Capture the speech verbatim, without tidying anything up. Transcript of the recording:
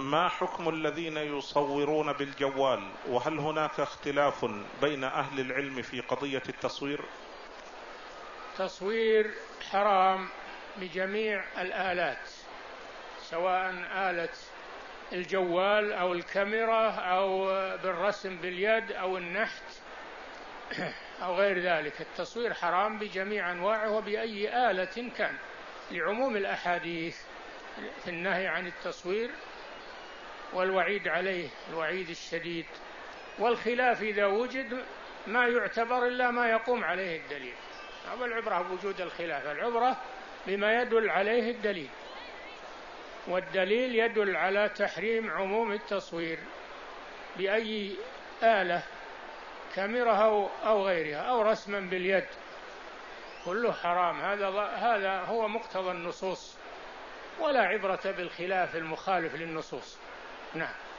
ما حكم الذين يصورون بالجوال؟ وهل هناك اختلاف بين أهل العلم في قضية التصوير؟ تصوير حرام بجميع الآلات، سواء آلة الجوال أو الكاميرا أو بالرسم باليد أو النحت أو غير ذلك. التصوير حرام بجميع أنواعه وبأي آلة كان، لعموم الأحاديث في النهي عن التصوير والوعيد عليه، الوعيد الشديد. والخلاف إذا وجد ما يعتبر إلا ما يقوم عليه الدليل، أو العبرة بوجود الخلاف، العبرة بما يدل عليه الدليل، والدليل يدل على تحريم عموم التصوير بأي آلة، كاميرا أو غيرها، أو رسما باليد، كله حرام. هذا, هذا هو مقتضى النصوص، ولا عبرة بالخلاف المخالف للنصوص. نعم.